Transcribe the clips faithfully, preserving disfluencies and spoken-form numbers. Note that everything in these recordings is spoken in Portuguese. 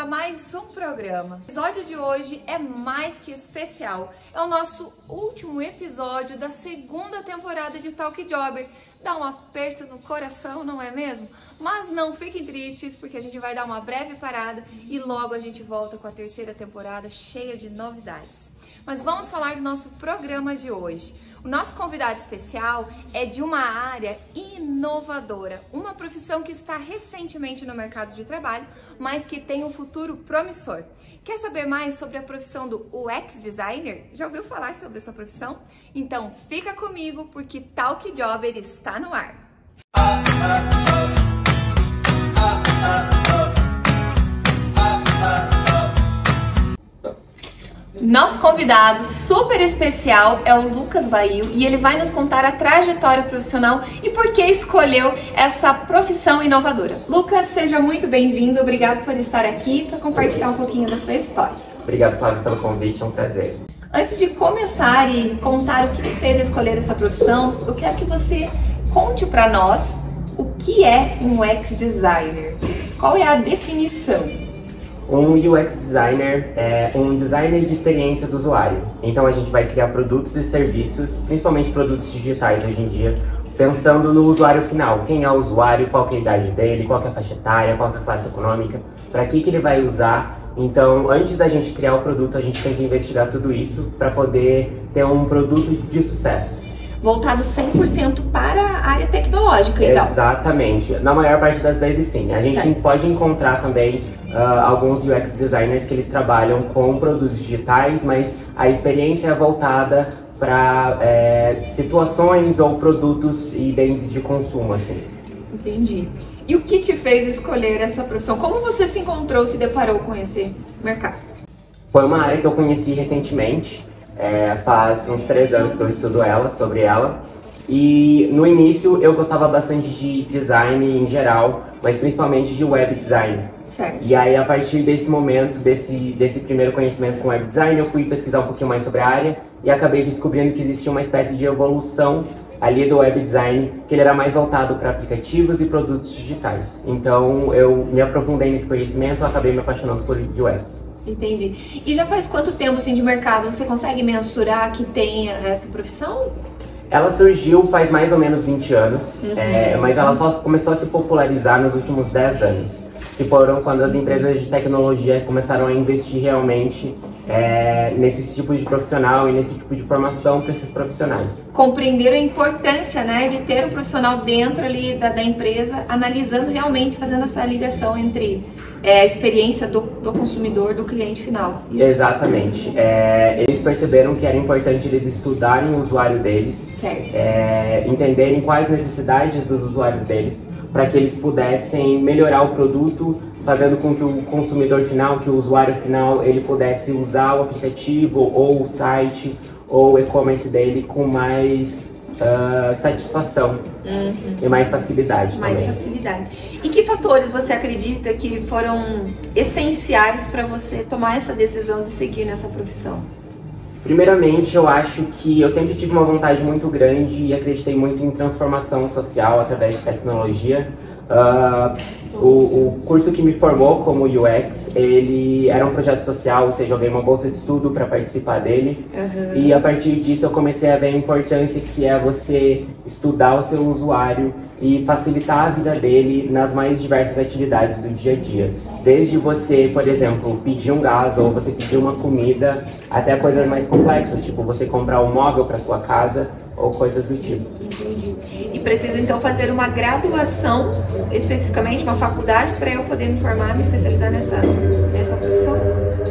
a mais um programa. O episódio de hoje é mais que especial. É o nosso último episódio da segunda temporada de Talk Jobber. Dá um aperto no coração, não é mesmo? Mas não fiquem tristes, porque a gente vai dar uma breve parada e logo a gente volta com a terceira temporada cheia de novidades. Mas vamos falar do nosso programa de hoje. O nosso convidado especial é de uma área inovadora, uma profissão que está recentemente no mercado de trabalho, mas que tem um futuro promissor. Quer saber mais sobre a profissão do U X designer? Já ouviu falar sobre essa profissão? Então fica comigo, porque Talk Jobber está no ar! Nosso convidado super especial é o Lucas Bail e ele vai nos contar a trajetória profissional e por que escolheu essa profissão inovadora. Lucas, seja muito bem-vindo, obrigado por estar aqui para compartilhar um pouquinho da sua história. Obrigado, Flávia, pelo convite, é um prazer. Antes de começar e contar o que te fez escolher essa profissão, eu quero que você conte para nós o que é um U X designer, qual é a definição? Um U X designer é um designer de experiência do usuário. Então a gente vai criar produtos e serviços, principalmente produtos digitais hoje em dia, pensando no usuário final. Quem é o usuário, qual que é a idade dele, qual que é a faixa etária, qual que é a classe econômica, para que que ele vai usar. Então, antes da gente criar o produto, a gente tem que investigar tudo isso para poder ter um produto de sucesso. Voltado cem por cento para a área tecnológica, então. Exatamente. Na maior parte das vezes, sim. A gente certo. pode encontrar também uh, alguns U X designers que eles trabalham com produtos digitais, mas a experiência é voltada para é, situações ou produtos e bens de consumo, assim. Entendi. E o que te fez escolher essa profissão? Como você se encontrou, se deparou com esse mercado? Foi uma área que eu conheci recentemente. É, faz uns três anos que eu estudo ela, sobre ela, e no início eu gostava bastante de design em geral, mas principalmente de web design. Certo. E aí a partir desse momento, desse, desse primeiro conhecimento com web design, eu fui pesquisar um pouquinho mais sobre a área e acabei descobrindo que existia uma espécie de evolução ali do web design, que ele era mais voltado para aplicativos e produtos digitais. Então eu me aprofundei nesse conhecimento e acabei me apaixonando por U X. Entendi. E já faz quanto tempo assim de mercado? Você consegue mensurar que tem essa profissão? Ela surgiu faz mais ou menos vinte anos, uhum. é, mas ela só começou a se popularizar nos últimos dez anos, que foram quando as empresas de tecnologia começaram a investir realmente é, nesses tipos de profissional e nesse tipo de formação para esses profissionais. Compreenderam a importância, né, de ter um profissional dentro ali da, da empresa, analisando realmente, fazendo essa ligação entre é, a experiência do, do consumidor, do cliente final. Isso. Exatamente. É, eles perceberam que era importante eles estudarem o usuário deles, certo. É, entenderem quais necessidades dos usuários deles, para que eles pudessem melhorar o produto, fazendo com que o consumidor final, que o usuário final, ele pudesse usar o aplicativo ou o site ou o e-commerce dele com mais uh, satisfação uhum. e mais facilidade mais também. facilidade. E que fatores você acredita que foram essenciais para você tomar essa decisão de seguir nessa profissão? Primeiramente, eu acho que eu sempre tive uma vontade muito grande e acreditei muito em transformação social através de tecnologia. Uh, o, o curso que me formou como U X, ele era um projeto social, ou seja, eu ganhei uma bolsa de estudo para participar dele. Uhum. E a partir disso eu comecei a ver a importância que é você estudar o seu usuário e facilitar a vida dele nas mais diversas atividades do dia a dia. Desde você, por exemplo, pedir um gás ou você pedir uma comida, até coisas mais complexas, tipo você comprar um móvel para sua casa ou coisas do tipo. Entendi. E preciso então fazer uma graduação, especificamente uma faculdade, para eu poder me formar, me especializar nessa, nessa profissão?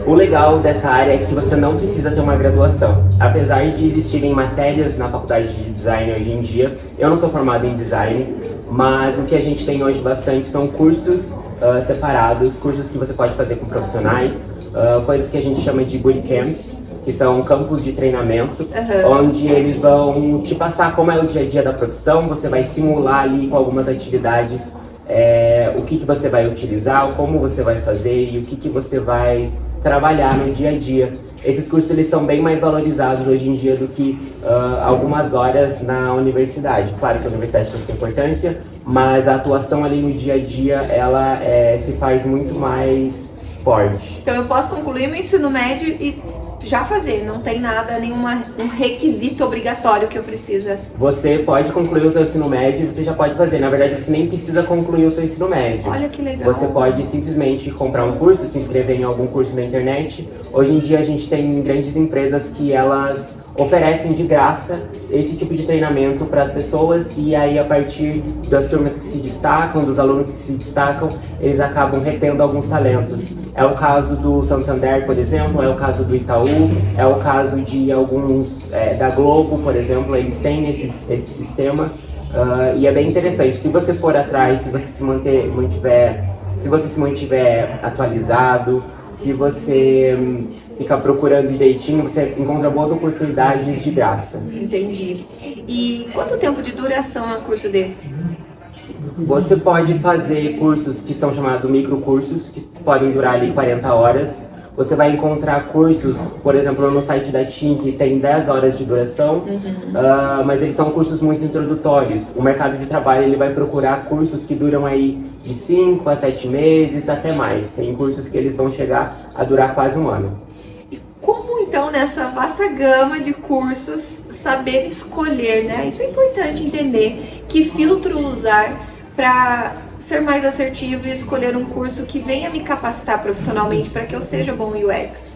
O legal dessa área é que você não precisa ter uma graduação. Apesar de existirem matérias na faculdade de design hoje em dia, eu não sou formado em design, mas o que a gente tem hoje bastante são cursos uh, separados, cursos que você pode fazer com profissionais, uh, coisas que a gente chama de bootcamps, que são campos de treinamento, uhum. onde eles vão te passar como é o dia a dia da profissão, você vai simular ali com algumas atividades é, o que, que você vai utilizar, como você vai fazer e o que, que você vai trabalhar no dia a dia. Esses cursos eles são bem mais valorizados hoje em dia do que uh, algumas horas na universidade. Claro que a universidade tem sua importância, mas a atuação ali no dia a dia ela é, se faz muito mais Pode. Então eu posso concluir meu ensino médio e já fazer, não tem nada, nenhuma um requisito obrigatório que eu precisa. Você pode concluir o seu ensino médio e você já pode fazer. Na verdade, você nem precisa concluir o seu ensino médio. Olha que legal. Você pode simplesmente comprar um curso, se inscrever em algum curso na internet. Hoje em dia a gente tem grandes empresas que elas oferecem de graça esse tipo de treinamento para as pessoas, e aí a partir das turmas que se destacam, dos alunos que se destacam, eles acabam retendo alguns talentos. É o caso do Santander, por exemplo, é o caso do Itaú, é o caso de alguns é, da Globo, por exemplo, eles têm esse, esse sistema uh, e é bem interessante. Se você for atrás, se você se manter, mantiver, se você se mantiver atualizado, se você fica procurando direitinho, você encontra boas oportunidades de graça. Entendi. E quanto tempo de duração é um curso desse? Você pode fazer cursos que são chamados microcursos, que podem durar ali quarenta horas. Você vai encontrar cursos, por exemplo, no site da T I M, que tem dez horas de duração, uhum. uh, mas eles são cursos muito introdutórios. O mercado de trabalho ele vai procurar cursos que duram aí de cinco a sete meses, até mais. Tem cursos que eles vão chegar a durar quase um ano. E como, então, nessa vasta gama de cursos, saber escolher, né? Isso é importante entender, que filtro usar para ser mais assertivo e escolher um curso que venha me capacitar profissionalmente para que eu seja bom em U X?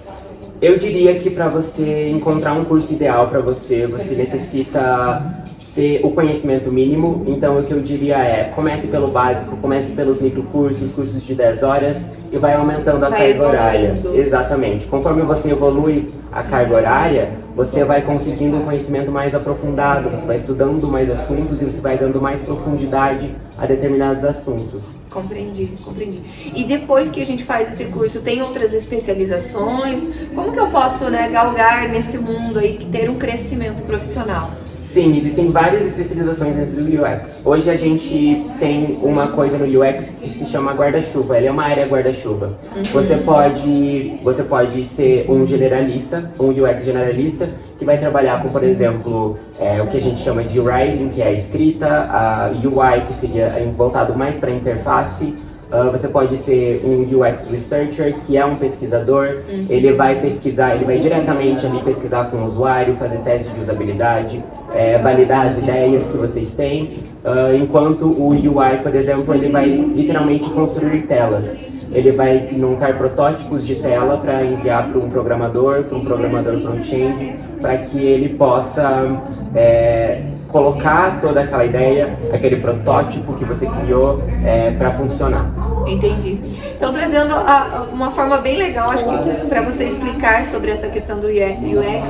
Eu diria que para você encontrar um curso ideal para você, você necessita ter o conhecimento mínimo. Então o que eu diria é, comece pelo básico, comece pelos microcursos, cursos de dez horas e vai aumentando a vai carga evoluindo. horária. Exatamente. Conforme você evolui a carga horária, você vai conseguindo um conhecimento mais aprofundado, você vai estudando mais assuntos e você vai dando mais profundidade a determinados assuntos. Compreendi, compreendi. E depois que a gente faz esse curso, tem outras especializações? Como que eu posso, né, galgar nesse mundo aí, ter um crescimento profissional? Sim, existem várias especializações dentro do U X. Hoje a gente tem uma coisa no U X que se chama guarda-chuva, ela é uma área guarda-chuva. Uhum. Você pode, você pode ser um generalista, um U X generalista, que vai trabalhar com, por exemplo, é, o que a gente chama de writing, que é a escrita, a U I, que seria voltado mais para a interface. Uh, você pode ser um U X Researcher, que é um pesquisador, uhum. ele vai pesquisar, ele vai diretamente ali pesquisar com o usuário, fazer teste de usabilidade, é, validar as ideias que vocês têm, uh, enquanto o U I, por exemplo, ele vai literalmente construir telas. Ele vai montar protótipos de tela para enviar para um programador, para um programador front-end, para que ele possa é, colocar toda aquela ideia, aquele protótipo que você criou é, para funcionar. Entendi. Então, trazendo a, uma forma bem legal, acho que para você explicar sobre essa questão do U X,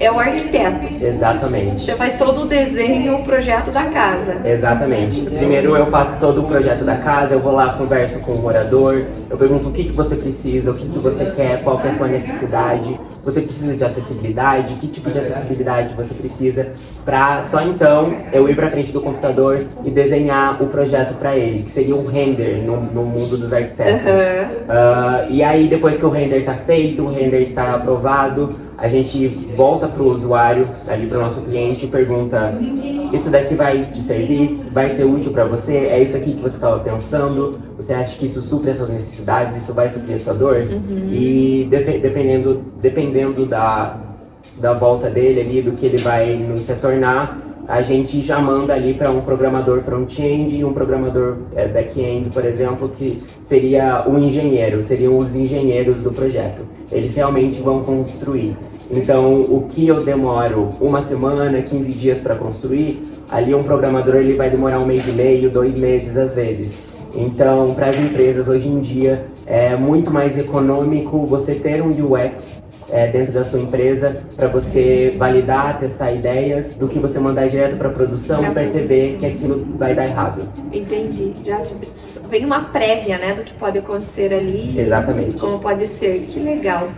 é o arquiteto. Exatamente. Você faz todo o desenho e o projeto da casa. Exatamente. Primeiro eu faço todo o projeto da casa, eu vou lá, converso com o morador, eu pergunto o que, que você precisa, o que, que você quer, qual que é a sua necessidade. Você precisa de acessibilidade, que tipo de acessibilidade você precisa, para só então eu ir para frente do computador e desenhar o projeto para ele, que seria um render no, no mundo dos arquitetos. Uhum. Uh, e aí depois que o render está feito, o render está aprovado, a gente volta para o usuário, ali para o nosso cliente e pergunta: isso daqui vai te servir? Vai ser útil para você? É isso aqui que você estava pensando? Você acha que isso supre as suas necessidades? Isso vai suprir a sua dor? Uhum. E de dependendo, dependendo da, da volta dele ali, do que ele vai nos retornar, a gente já manda ali para um programador front-end e um programador é, back-end, por exemplo, que seria o engenheiro, seriam os engenheiros do projeto. Eles realmente vão construir. Então, o que eu demoro uma semana, quinze dias para construir, ali um programador ele vai demorar um mês e meio, dois meses às vezes. Então, para as empresas hoje em dia, é muito mais econômico você ter um U X É, dentro da sua empresa, para você validar, testar ideias, do que você mandar direto para a produção e perceber que aquilo vai dar errado. Entendi. Já vem uma prévia, né, do que pode acontecer ali. Exatamente. Como pode ser. Que legal.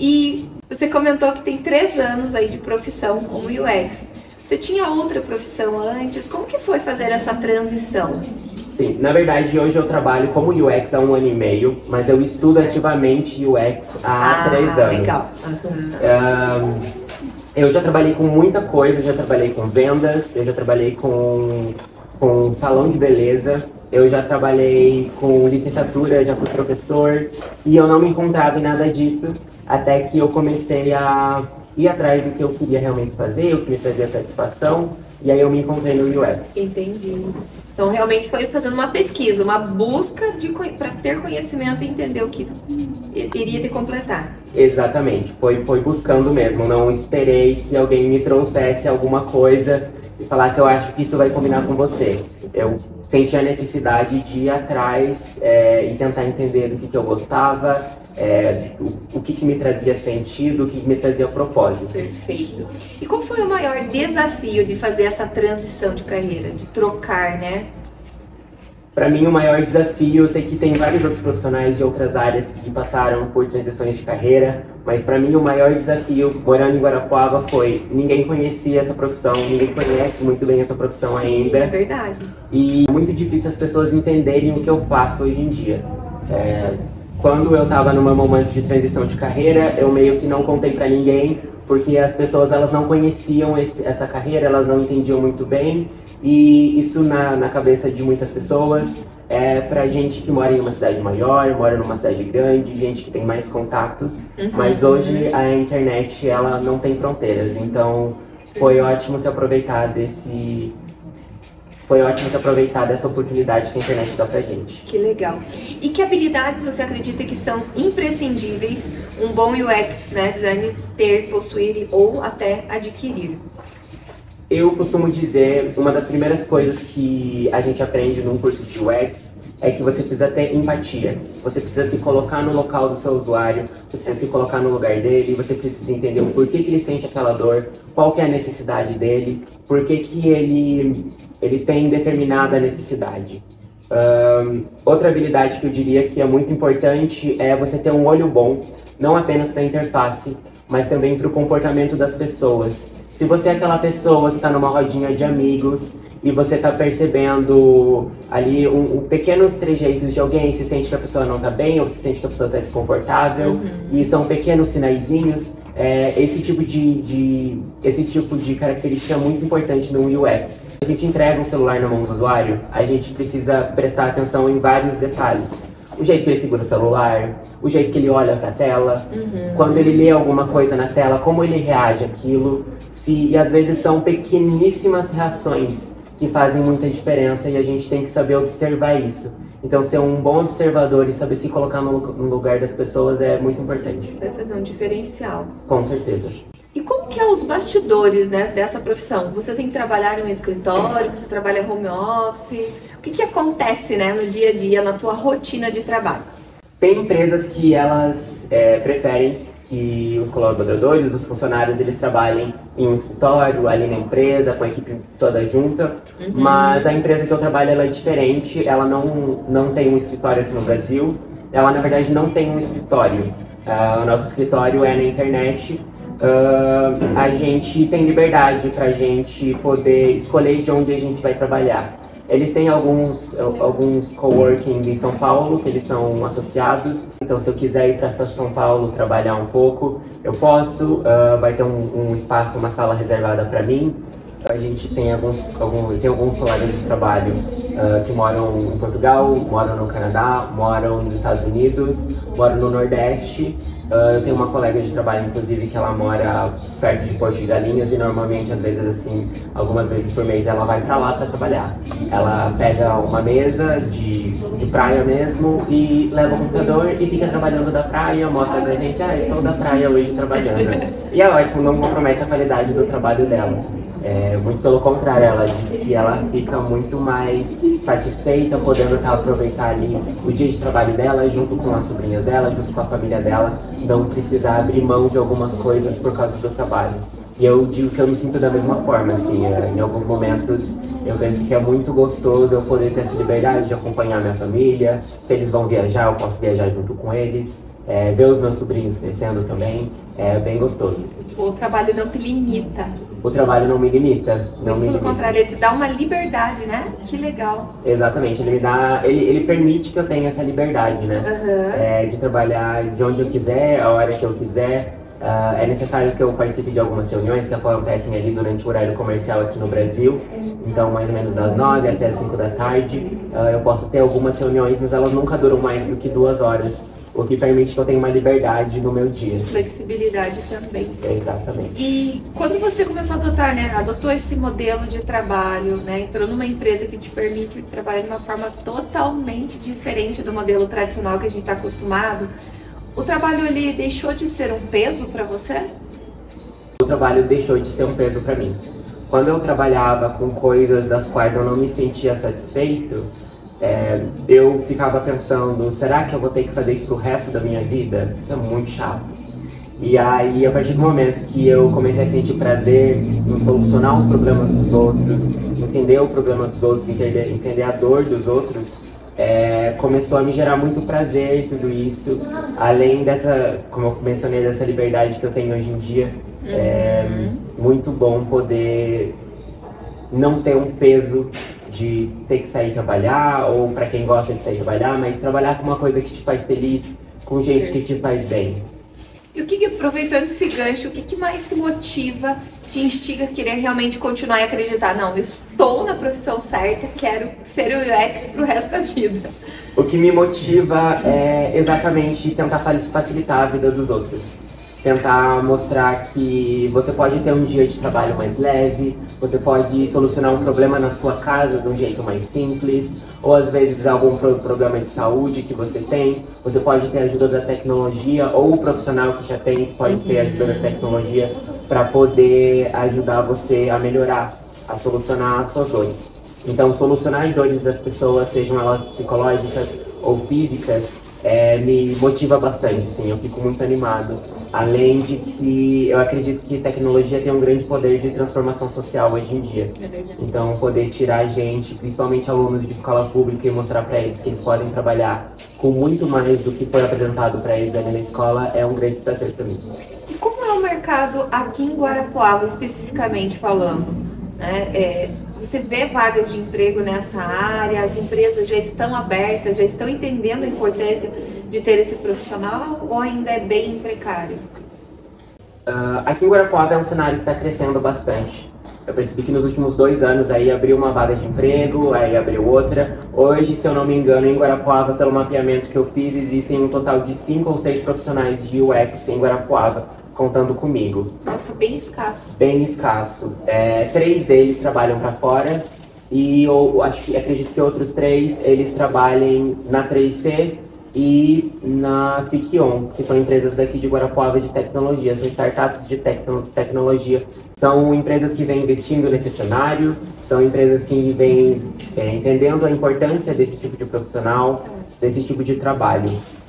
E você comentou que tem três anos aí de profissão como U X. Você tinha outra profissão antes? Como que foi fazer essa transição? Sim, na verdade hoje eu trabalho como U X há um ano e meio, mas eu estudo ativamente U X há ah, três anos. Legal. Uhum. Um, eu já trabalhei com muita coisa, eu já trabalhei com vendas, eu já trabalhei com, com salão de beleza, eu já trabalhei com licenciatura, já fui professor, e eu não me encontrava em nada disso, até que eu comecei a ir atrás do que eu queria realmente fazer, o que me trazia satisfação, e aí eu me encontrei no U X. Entendi. Então, realmente foi fazendo uma pesquisa, uma busca para ter conhecimento e entender o que iria te completar. Exatamente, foi, foi buscando mesmo, não esperei que alguém me trouxesse alguma coisa e falasse, eu acho que isso vai combinar com você. Eu senti a necessidade de ir atrás é, e tentar entender o que, que eu gostava, é, o, o que, que me trazia sentido, o que, que me trazia propósito. Perfeito. E qual foi o maior desafio de fazer essa transição de carreira, de trocar, né? Para mim, o maior desafio, eu sei que tem vários outros profissionais de outras áreas que passaram por transições de carreira, mas para mim o maior desafio, morando em Guarapuava, foi ninguém conhecia essa profissão, ninguém conhece muito bem essa profissão Sim, ainda. É verdade. E é muito difícil as pessoas entenderem o que eu faço hoje em dia. É, quando eu estava num momento de transição de carreira, eu meio que não contei para ninguém, porque as pessoas elas não conheciam esse, essa carreira, elas não entendiam muito bem. E isso na, na cabeça de muitas pessoas, é pra gente que mora em uma cidade maior, mora numa cidade grande, gente que tem mais contatos, uhum, mas hoje uhum. a internet ela não tem fronteiras, então foi ótimo se aproveitar desse... Foi ótimo se aproveitar dessa oportunidade que a internet dá pra gente. Que legal. E que habilidades você acredita que são imprescindíveis um bom U X, né, designer ter, possuir ou até adquirir? Eu costumo dizer, uma das primeiras coisas que a gente aprende num curso de U X é que você precisa ter empatia. Você precisa se colocar no local do seu usuário, você precisa se colocar no lugar dele, você precisa entender o porquê que ele sente aquela dor, qual que é a necessidade dele, por que que ele, ele tem determinada necessidade. Um, outra habilidade que eu diria que é muito importante é você ter um olho bom, não apenas para a interface, mas também para o comportamento das pessoas. Se você é aquela pessoa que está numa rodinha de amigos e você está percebendo ali um, um pequenos trejeitos de alguém, se sente que a pessoa não está bem ou se sente que a pessoa está desconfortável, uhum. e são pequenos sinaizinhos, é, esse, tipo de, de, esse tipo de característica é muito importante no U X. A gente entrega um celular na mão do usuário, a gente precisa prestar atenção em vários detalhes. O jeito que ele segura o celular, o jeito que ele olha para a tela, uhum. quando ele lê alguma coisa na tela, como ele reage àquilo. Se, e às vezes são pequeníssimas reações que fazem muita diferença e a gente tem que saber observar isso. Então ser um bom observador e saber se colocar no, no lugar das pessoas é muito importante. Vai fazer um diferencial. Com certeza. E como que é os bastidores, né, dessa profissão? Você tem que trabalhar em um escritório, você trabalha home office. O que que acontece, né, no dia a dia, na tua rotina de trabalho? Tem empresas que elas é, preferem que os colaboradores, os funcionários, eles trabalhem em um escritório, ali na empresa, com a equipe toda junta. Uhum. Mas a empresa que eu trabalho, ela é diferente, ela não, não tem um escritório aqui no Brasil. Ela, na verdade, não tem um escritório. Uh, o nosso escritório é na internet. Uh, a gente tem liberdade para a gente poder escolher de onde a gente vai trabalhar. Eles têm alguns, alguns coworkings em São Paulo, que eles são associados. Então, se eu quiser ir para São Paulo trabalhar um pouco, eu posso. Uh, vai ter um, um espaço, uma sala reservada para mim. A gente tem alguns, algum, tem alguns colegas de trabalho uh, que moram em Portugal, moram no Canadá, moram nos Estados Unidos, moram no Nordeste. Uh, eu tenho uma colega de trabalho, inclusive, que ela mora perto de Porto de Galinhas e normalmente, às vezes, assim, algumas vezes por mês ela vai pra lá pra trabalhar. Ela pega uma mesa de, de praia mesmo e leva o computador e fica trabalhando da praia, mostra pra gente, ah, estou da praia hoje trabalhando. E é ótimo, não compromete a qualidade do trabalho dela. É, muito pelo contrário, ela diz que ela fica muito mais satisfeita podendo tá, aproveitar ali o dia de trabalho dela junto com a sobrinha dela, junto com a família dela, não precisar abrir mão de algumas coisas por causa do trabalho. E eu digo que eu me sinto da mesma forma, assim, é, em alguns momentos eu penso que é muito gostoso eu poder ter essa liberdade de acompanhar minha família, se eles vão viajar, eu posso viajar junto com eles, é, ver os meus sobrinhos crescendo também, é bem gostoso. O trabalho não te limita. O trabalho não me limita. Não me limita. Pelo contrário, ele te dá uma liberdade, né? Que legal. Exatamente, ele me dá, ele, ele permite que eu tenha essa liberdade, né? Uhum. É, de trabalhar de onde eu quiser, a hora que eu quiser. Uh, é necessário que eu participe de algumas reuniões que acontecem ali durante o horário comercial aqui no Brasil, então mais ou menos das nove até as cinco da tarde. Uh, eu posso ter algumas reuniões, mas elas nunca duram mais do que duas horas, o que permite que eu tenha uma liberdade no meu dia. Flexibilidade também. É, exatamente. E quando você começou a adotar, né, adotou esse modelo de trabalho, né, entrou numa empresa que te permite trabalhar de uma forma totalmente diferente do modelo tradicional que a gente está acostumado, o trabalho ele deixou de ser um peso para você? O trabalho deixou de ser um peso para mim. Quando eu trabalhava com coisas das quais eu não me sentia satisfeito, é, eu ficava pensando, será que eu vou ter que fazer isso pro resto da minha vida? Isso é muito chato. E aí, a partir do momento que eu comecei a sentir prazer em solucionar os problemas dos outros, entender o problema dos outros, entender, entender a dor dos outros, É, começou a me gerar muito prazer tudo isso, além dessa, como eu mencionei, dessa liberdade que eu tenho hoje em dia. Uhum. É muito bom poder não ter um peso de ter que sair trabalhar, ou para quem gosta de sair trabalhar, mas trabalhar com uma coisa que te faz feliz, com gente que te faz bem. E o que, que aproveitando esse gancho, o que, que mais te motiva, te instiga a querer realmente continuar e acreditar? Não, eu estou na profissão certa, quero ser o U X pro resto da vida. O que me motiva é exatamente tentar facilitar a vida dos outros. Tentar mostrar que você pode ter um dia de trabalho mais leve, você pode solucionar um problema na sua casa de um jeito mais simples, ou às vezes algum pro problema de saúde que você tem, você pode ter ajuda da tecnologia, ou o profissional que já tem pode ter ajuda da tecnologia para poder ajudar você a melhorar, a solucionar as suas dores. Então, solucionar as dores das pessoas, sejam elas psicológicas ou físicas, é, me motiva bastante, assim, eu fico muito animado. Além de que eu acredito que tecnologia tem um grande poder de transformação social hoje em dia. Então, poder tirar gente, principalmente alunos de escola pública, e mostrar para eles que eles podem trabalhar com muito mais do que foi apresentado para eles ali na escola é um grande prazer para mim. E como é o mercado aqui em Guarapuava, especificamente falando? Né? É, você vê vagas de emprego nessa área, as empresas já estão abertas, já estão entendendo a importância de ter esse profissional, ou ainda é bem precário? Uh, aqui em Guarapuava é um cenário que está crescendo bastante. Eu percebi que nos últimos dois anos aí abriu uma vaga de emprego, aí abriu outra. Hoje, se eu não me engano, em Guarapuava, pelo mapeamento que eu fiz, existem um total de cinco ou seis profissionais de U X em Guarapuava, contando comigo. Nossa, bem escasso. Bem escasso. É, três deles trabalham para fora, e eu acho, acredito que outros três, eles trabalhem na três C, e na Fikion, que são empresas daqui de Guarapuava de tecnologia, são startups de tecno tecnologia. São empresas que vêm investindo nesse cenário, são empresas que vêm é, entendendo a importância desse tipo de profissional, desse tipo de trabalho.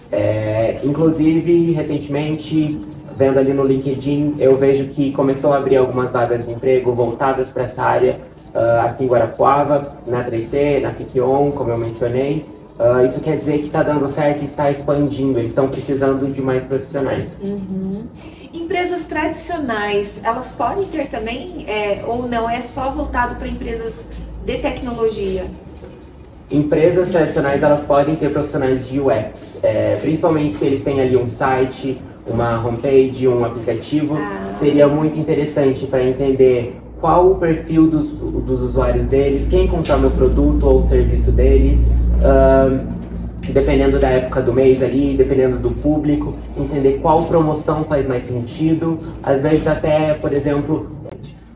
É, inclusive, recentemente, vendo ali no LinkedIn, eu vejo que começou a abrir algumas vagas de emprego voltadas para essa área uh, aqui em Guarapuava, na três C, na Fikion, como eu mencionei. Uh, isso quer dizer que está dando certo e está expandindo, eles estão precisando de mais profissionais. Uhum. Empresas tradicionais, elas podem ter também, é, ou não, é só voltado para empresas de tecnologia? Empresas tradicionais, elas podem ter profissionais de U X, é, principalmente se eles têm ali um site, uma homepage, um aplicativo. Ah. Seria muito interessante para entender qual o perfil dos, dos usuários deles, quem consome o produto ou o serviço deles. Uh, dependendo da época do mês ali, dependendo do público, entender qual promoção faz mais sentido, às vezes até, por exemplo,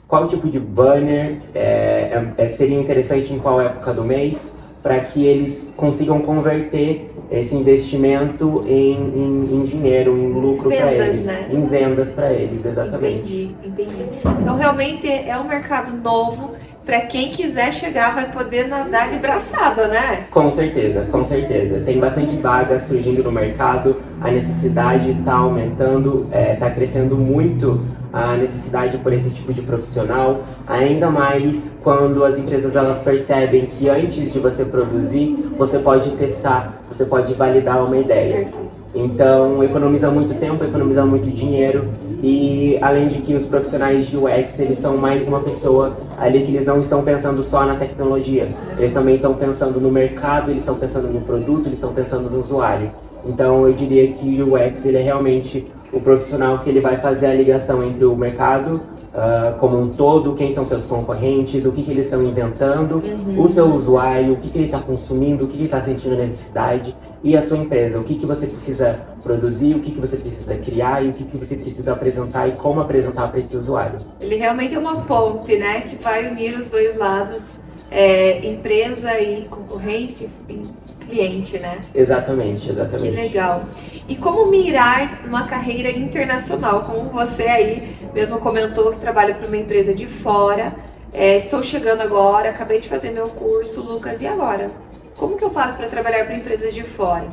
qual tipo de banner é, é, seria interessante em qual época do mês, para que eles consigam converter esse investimento em, em, em dinheiro, em lucro para eles, né? Em vendas para eles, exatamente. Entendi, entendi. Então realmente é um mercado novo. Para quem quiser chegar, vai poder nadar de braçada, né? Com certeza, com certeza. Tem bastante vaga surgindo no mercado, a necessidade está aumentando, está é, crescendo muito a necessidade por esse tipo de profissional, ainda mais quando as empresas elas percebem que antes de você produzir, você pode testar, você pode validar uma ideia. Então, economiza muito tempo, economiza muito dinheiro. E além de que os profissionais de U X, eles são mais uma pessoa ali que eles não estão pensando só na tecnologia. Eles também estão pensando no mercado, eles estão pensando no produto, eles estão pensando no usuário. Então eu diria que o U X ele é realmente o profissional que ele vai fazer a ligação entre o mercado uh, como um todo, quem são seus concorrentes, o que, que eles estão inventando, uhum. o seu usuário, o que, que ele está consumindo, o que, que ele está sentindo na necessidade e a sua empresa, o que, que você precisa produzir, o que, que você precisa criar e o que, que você precisa apresentar e como apresentar para esse usuário. Ele realmente é uma ponte, né, que vai unir os dois lados, é, empresa e concorrência e cliente, né? Exatamente, exatamente. Que legal. E como mirar uma carreira internacional? Como você aí mesmo comentou que trabalha para uma empresa de fora, é, estou chegando agora, acabei de fazer meu curso, Lucas, e agora? Como que eu faço para trabalhar para empresas de fora?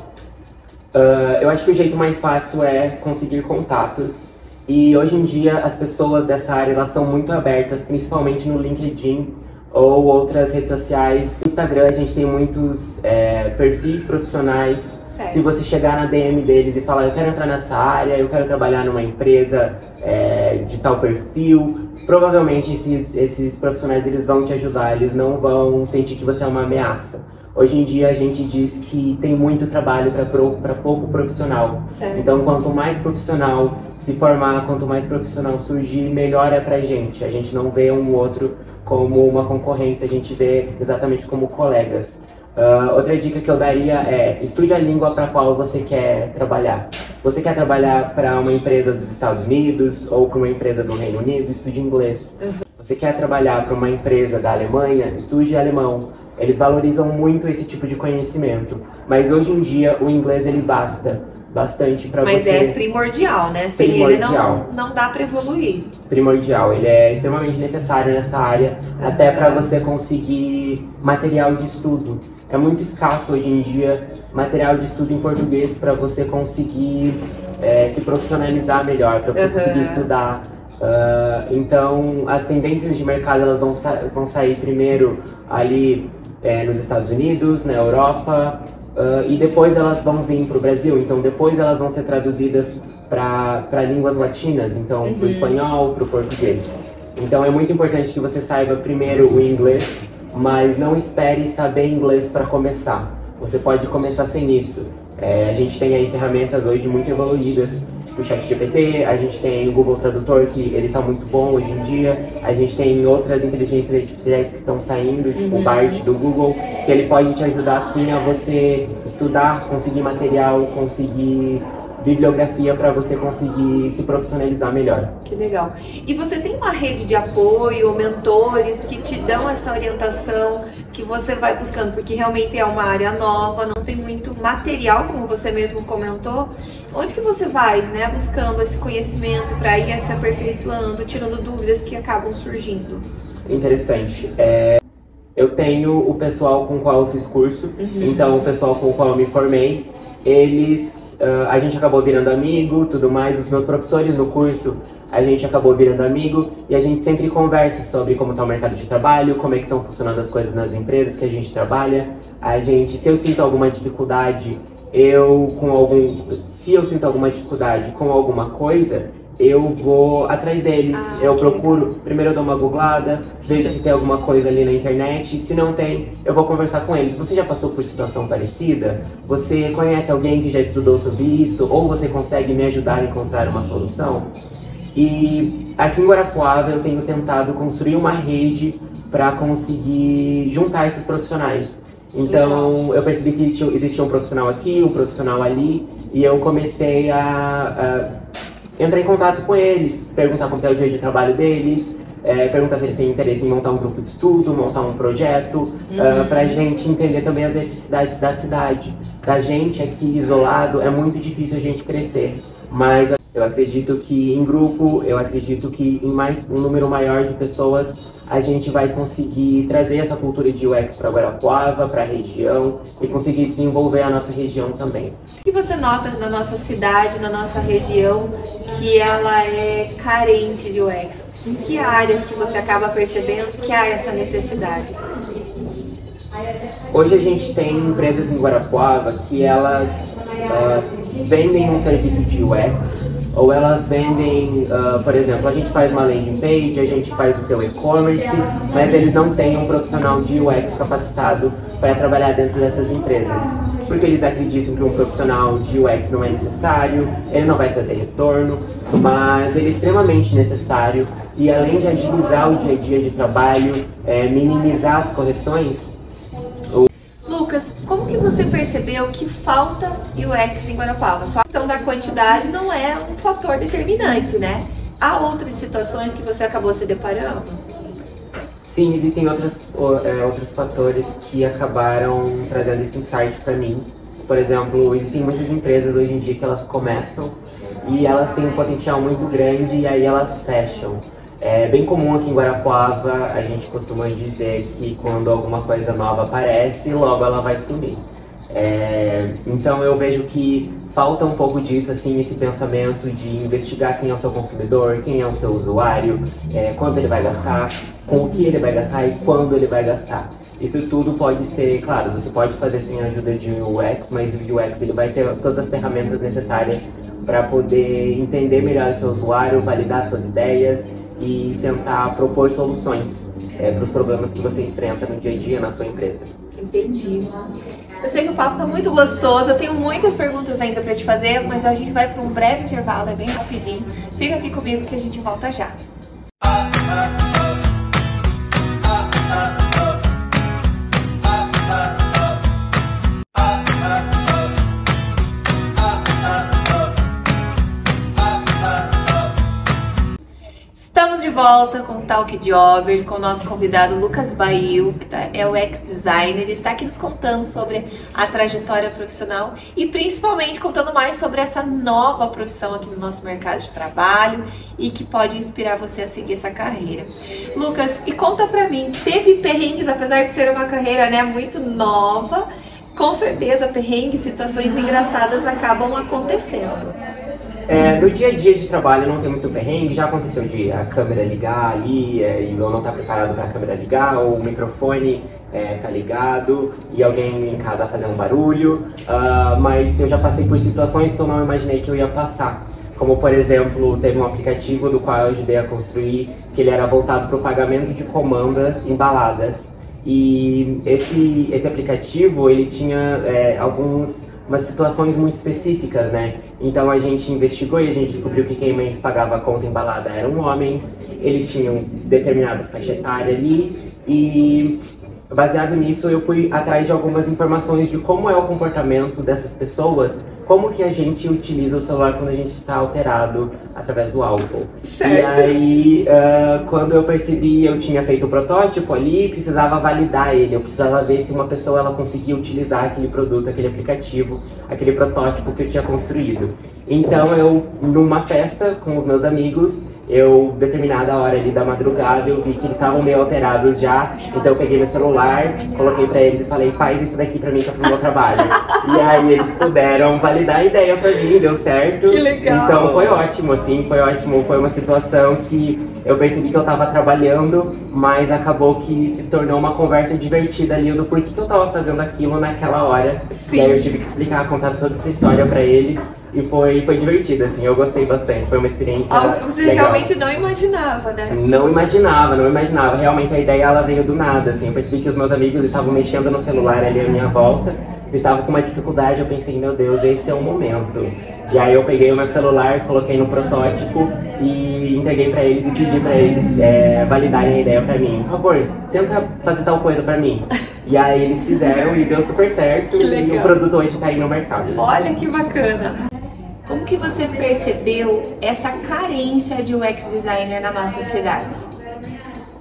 Uh, eu acho que o jeito mais fácil é conseguir contatos. E hoje em dia as pessoas dessa área elas são muito abertas, principalmente no LinkedIn ou outras redes sociais. No Instagram a gente tem muitos é, perfis profissionais. Certo. Se você chegar na D M deles e falar, eu quero entrar nessa área, eu quero trabalhar numa empresa é, de tal perfil, provavelmente esses, esses profissionais eles vão te ajudar, eles não vão sentir que você é uma ameaça. Hoje em dia a gente diz que tem muito trabalho para pro, pouco profissional. Certo. Então quanto mais profissional se formar, quanto mais profissional surgir, melhor é pra gente. A gente não vê um outro como uma concorrência, a gente vê exatamente como colegas. Uh, outra dica que eu daria é estude a língua para a qual você quer trabalhar. Você quer trabalhar para uma empresa dos Estados Unidos ou para uma empresa do Reino Unido? Estude inglês. Uhum. Você quer trabalhar para uma empresa da Alemanha? Estude alemão. Eles valorizam muito esse tipo de conhecimento, mas hoje em dia o inglês ele basta bastante para você. Mas é primordial, né? Sem primordial. ele não, não dá para evoluir. Primordial, ele é extremamente necessário nessa área, uhum. até para você conseguir material de estudo. É muito escasso hoje em dia material de estudo em português para você conseguir é, se profissionalizar melhor, para você uhum. conseguir estudar. Uh, então, as tendências de mercado elas vão, sa vão sair primeiro ali É, nos Estados Unidos, na Europa, uh, e depois elas vão vir para o Brasil. Então depois elas vão ser traduzidas para línguas latinas, então uhum. para o espanhol, para o português. Então é muito importante que você saiba primeiro o inglês, mas não espere saber inglês para começar. Você pode começar sem isso. É, a gente tem aí ferramentas hoje muito evoluídas, tipo o ChatGPT, a gente tem o Google Tradutor, que ele tá muito bom hoje em dia, a gente tem outras inteligências artificiais que estão saindo, tipo uhum. o Bard do Google, que ele pode te ajudar sim a você estudar, conseguir material, conseguir bibliografia para você conseguir se profissionalizar melhor. Que legal. E você tem uma rede de apoio, mentores que te dão essa orientação que você vai buscando, porque realmente é uma área nova, não tem muito material, como você mesmo comentou. Onde que você vai, né, buscando esse conhecimento para ir se aperfeiçoando, tirando dúvidas que acabam surgindo? Interessante. É... Eu tenho o pessoal com o qual eu fiz curso, uhum. então o pessoal com o qual eu me formei, eles... Uh, a gente acabou virando amigo, tudo mais, os meus professores no curso, a gente acabou virando amigo e a gente sempre conversa sobre como está o mercado de trabalho, como é que estão funcionando as coisas nas empresas que a gente trabalha. A gente, se eu sinto alguma dificuldade, eu com algum, se eu sinto alguma dificuldade com alguma coisa, eu vou atrás deles, ah, eu procuro, legal. Primeiro eu dou uma googlada, vejo se tem alguma coisa ali na internet, se não tem, eu vou conversar com eles. Você já passou por situação parecida? Você conhece alguém que já estudou sobre isso? Ou você consegue me ajudar a encontrar uma solução? E aqui em Guarapuava eu tenho tentado construir uma rede para conseguir juntar esses profissionais. Então eu percebi que tinha, existia um profissional aqui, um profissional ali, e eu comecei a... a entrar em contato com eles, perguntar como é o dia de trabalho deles, é, perguntar se eles têm interesse em montar um grupo de estudo, montar um projeto, uhum. uh, pra gente entender também as necessidades da cidade. Pra gente aqui isolado é muito difícil a gente crescer, mas eu acredito que em grupo, eu acredito que em mais um número maior de pessoas a gente vai conseguir trazer essa cultura de U X para Guarapuava, para a região e conseguir desenvolver a nossa região também. O que você nota na nossa cidade, na nossa região, que ela é carente de U X? Em que áreas que você acaba percebendo que há essa necessidade? Hoje a gente tem empresas em Guarapuava que elas uh, vendem um serviço de U X, ou elas vendem, uh, por exemplo, a gente faz uma landing page, a gente faz o teu e-commerce, mas eles não têm um profissional de U X capacitado para trabalhar dentro dessas empresas, porque eles acreditam que um profissional de U X não é necessário, ele não vai trazer retorno, mas ele é extremamente necessário e, além de agilizar o dia a dia de trabalho, é, minimizar as correções. Lucas, como que você percebeu que falta U X em Guarapuava? Só a questão da quantidade não é um fator determinante, né? Há outras situações que você acabou se deparando? Sim, existem outras, é, outros fatores que acabaram trazendo esse insight para mim. Por exemplo, existem muitas empresas hoje em dia que elas começam e elas têm um potencial muito grande e aí elas fecham. É bem comum aqui em Guarapuava, a gente costuma dizer que quando alguma coisa nova aparece, logo ela vai sumir. É, então eu vejo que falta um pouco disso, assim, esse pensamento de investigar quem é o seu consumidor, quem é o seu usuário, é, quanto ele vai gastar, com o que ele vai gastar e quando ele vai gastar. Isso tudo pode ser, claro, você pode fazer sem a ajuda de um U X, mas o U X ele vai ter todas as ferramentas necessárias para poder entender melhor o seu usuário, validar suas ideias e tentar propor soluções é, para os problemas que você enfrenta no dia a dia na sua empresa. Entendi. Eu sei que o papo está muito gostoso, eu tenho muitas perguntas ainda para te fazer, mas a gente vai para um breve intervalo, é bem rapidinho. Fica aqui comigo que a gente volta já. Estamos de volta com o Talk Jobber, com o nosso convidado Lucas Bail, que é o U X designer, ele está aqui nos contando sobre a trajetória profissional e principalmente contando mais sobre essa nova profissão aqui no nosso mercado de trabalho e que pode inspirar você a seguir essa carreira. Lucas, e conta pra mim, teve perrengues, apesar de ser uma carreira, né, muito nova, com certeza perrengues, situações engraçadas acabam acontecendo. É, no dia a dia de trabalho não tem muito perrengue, já aconteceu de a câmera ligar ali é, e eu não estar preparado para a câmera ligar, ou o microfone é, tá ligado e alguém em casa fazer um barulho, uh, mas eu já passei por situações que eu não imaginei que eu ia passar. Como, por exemplo, teve um aplicativo do qual eu ajudei a construir, que ele era voltado para o pagamento de comandas em baladas. E esse, esse aplicativo, ele tinha é, alguns... umas situações muito específicas, né? Então a gente investigou e a gente descobriu que quem mais pagava a conta em balada eram homens, eles tinham determinada faixa etária ali e, baseado nisso, eu fui atrás de algumas informações de como é o comportamento dessas pessoas, como que a gente utiliza o celular quando a gente está alterado através do álcool. Certo. E aí, uh, quando eu percebi, eu tinha feito o protótipo ali, precisava validar ele, eu precisava ver se uma pessoa ela conseguia utilizar aquele produto, aquele aplicativo, aquele protótipo que eu tinha construído. Então eu, numa festa com os meus amigos, eu, determinada hora ali da madrugada, eu vi que eles estavam meio alterados já, então eu peguei meu celular, coloquei pra eles e falei, faz isso daqui pra mim que é pro meu trabalho. E aí eles puderam validar a ideia pra mim, deu certo. Que legal! Então foi ótimo, assim, foi ótimo, foi uma situação que eu percebi que eu tava trabalhando, mas acabou que se tornou uma conversa divertida ali do porquê que eu tava fazendo aquilo naquela hora. Sim. E aí eu tive que explicar, contar toda essa história pra eles. E foi, foi divertido, assim, eu gostei bastante, foi uma experiência legal. Você realmente não imaginava, né? Não imaginava, não imaginava. Realmente a ideia ela veio do nada, assim. Eu percebi que os meus amigos estavam mexendo no celular ali à minha volta. Eles estavam com uma dificuldade, eu pensei, meu Deus, esse é o momento. E aí eu peguei o meu celular, coloquei no protótipo e entreguei pra eles e pedi pra eles é, validarem a ideia pra mim. Por favor, tenta fazer tal coisa pra mim. E aí eles fizeram e deu super certo. Que legal. E o produto hoje tá aí no mercado. Olha que bacana! Como que você percebeu essa carência de U X designer na nossa cidade?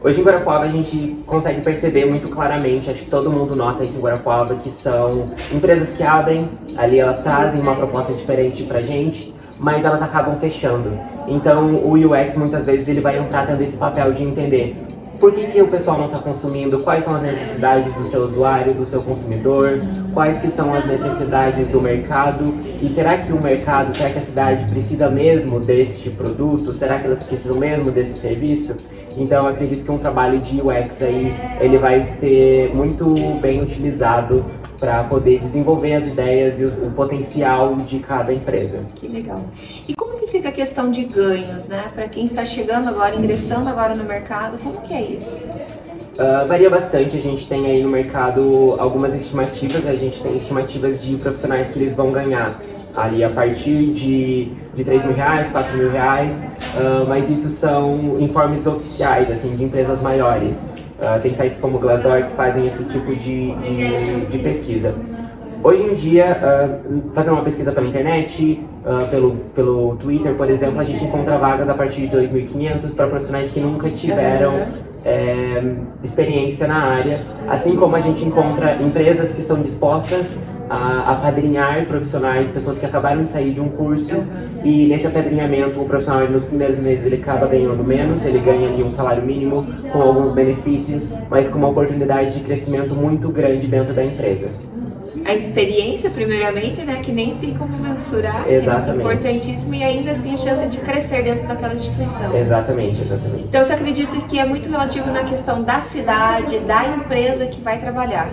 Hoje em Guarapuava a gente consegue perceber muito claramente, acho que todo mundo nota isso em Guarapuava, que são empresas que abrem, ali elas trazem uma proposta diferente pra gente, mas elas acabam fechando. Então o U X muitas vezes ele vai entrar tendo esse papel de entender por que que o pessoal não está consumindo, quais são as necessidades do seu usuário, do seu consumidor, quais que são as necessidades do mercado e será que o mercado, será que a cidade precisa mesmo deste produto, será que elas precisam mesmo desse serviço? Então eu acredito que um trabalho de U X aí, ele vai ser muito bem utilizado para poder desenvolver as ideias e o, o potencial de cada empresa. Que legal. E como que fica a questão de ganhos, né? Para quem está chegando agora, ingressando agora no mercado, como que é isso? Uh, varia bastante, a gente tem aí no mercado algumas estimativas, a gente tem estimativas de profissionais que eles vão ganhar ali a partir de, de três mil reais, quatro mil reais, uh, mas isso são informes oficiais, assim, de empresas maiores. Uh, tem sites como Glassdoor que fazem esse tipo de, de, de pesquisa. Hoje em dia, uh, fazer uma pesquisa pela internet, uh, pelo, pelo Twitter, por exemplo, a gente encontra vagas a partir de dois mil e quinhentos para profissionais que nunca tiveram é, experiência na área, assim como a gente encontra empresas que estão dispostas a apadrinhar profissionais, pessoas que acabaram de sair de um curso, uhum. e nesse apadrinhamento o profissional nos primeiros meses ele acaba ganhando menos, ele ganha ali um salário mínimo com alguns benefícios, mas com uma oportunidade de crescimento muito grande dentro da empresa. A experiência, primeiramente, né, que nem tem como mensurar, exatamente. É muito importantíssimo, e ainda assim a chance de crescer dentro daquela instituição. Exatamente, exatamente. Então você acredita que é muito relativo na questão da cidade, da empresa que vai trabalhar?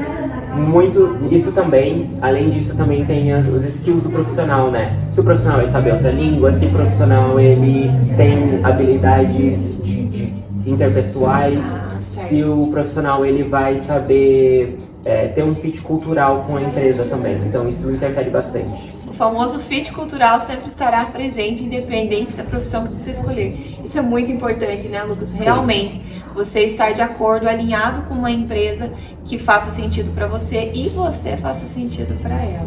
Muito, isso também, além disso também tem as, os skills do profissional, né? Se o profissional ele sabe outra língua, se o profissional ele tem habilidades de, de interpessoais, ah, se o profissional ele vai saber... É, ter um fit cultural com a empresa também, então isso interfere bastante. O famoso fit cultural sempre estará presente, independente da profissão que você escolher. Isso é muito importante, né, Lucas? Sim. Realmente, você estar de acordo, alinhado com uma empresa que faça sentido para você e você faça sentido para ela.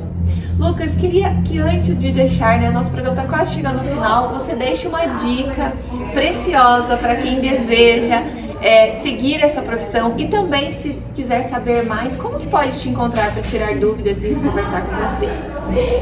Lucas, queria que antes de deixar, né, nosso programa está quase chegando ao final, você deixe uma dica preciosa para quem deseja É, seguir essa profissão e também, se quiser saber mais, como que pode te encontrar para tirar dúvidas e conversar com você?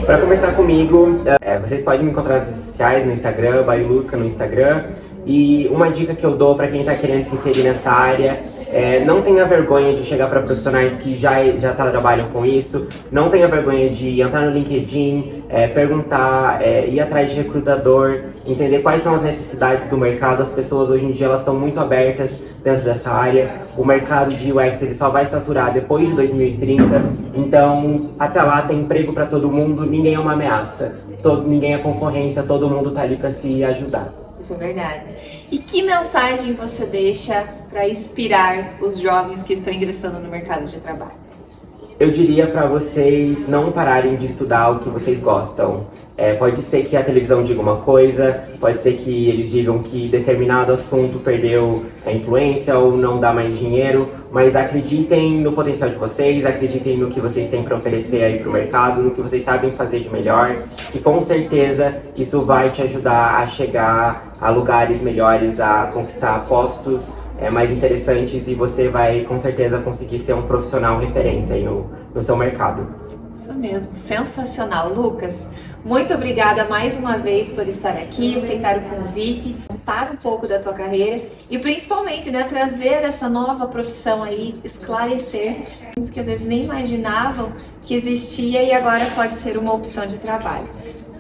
Para conversar comigo, é, vocês podem me encontrar nas redes sociais, no Instagram, Bailusca no Instagram. E uma dica que eu dou para quem está querendo se inserir nessa área é não tenha vergonha de chegar para profissionais que já, já trabalham com isso, não tenha vergonha de entrar no LinkedIn, é, perguntar, é, ir atrás de recrutador, entender quais são as necessidades do mercado. As pessoas hoje em dia elas estão muito abertas dentro dessa área, o mercado de U X ele só vai saturar depois de dois mil e trinta, então até lá tem emprego para todo mundo, ninguém é uma ameaça, todo, ninguém é concorrência, todo mundo está ali para se ajudar. Isso é verdade. E que mensagem você deixa para inspirar os jovens que estão ingressando no mercado de trabalho? Eu diria para vocês não pararem de estudar o que vocês gostam. É, pode ser que a televisão diga uma coisa, pode ser que eles digam que determinado assunto perdeu a influência ou não dá mais dinheiro, mas acreditem no potencial de vocês, acreditem no que vocês têm para oferecer aí para o mercado, no que vocês sabem fazer de melhor, que com certeza isso vai te ajudar a chegar a lugares melhores, a conquistar postos é, mais interessantes, e você vai com certeza conseguir ser um profissional referência aí no, no seu mercado. Isso mesmo, sensacional, Lucas. Muito obrigada mais uma vez por estar aqui, aceitar o convite, contar um pouco da tua carreira e principalmente, né, trazer essa nova profissão aí, esclarecer muitos que às vezes nem imaginavam que existia e agora pode ser uma opção de trabalho.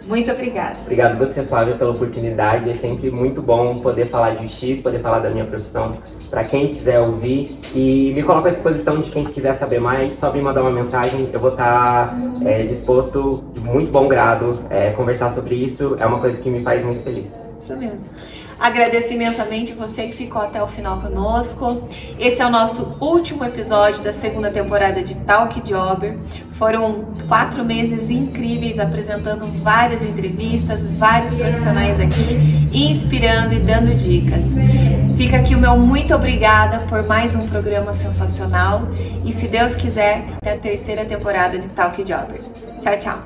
Muito obrigada. Obrigado você, Flávia, pela oportunidade. É sempre muito bom poder falar de U X, poder falar da minha profissão para quem quiser ouvir. E me coloco à disposição de quem quiser saber mais, só me mandar uma mensagem. Eu vou estar tá, é, disposto, de muito bom grado, é, conversar sobre isso. É uma coisa que me faz muito feliz. Isso mesmo. Agradeço imensamente você que ficou até o final conosco. Esse é o nosso último episódio da segunda temporada de Talk Jobber. Foram quatro meses incríveis apresentando várias entrevistas, vários profissionais aqui, inspirando e dando dicas. Fica aqui o meu muito obrigada por mais um programa sensacional e, se Deus quiser, até a terceira temporada de Talk Jobber. Tchau, tchau!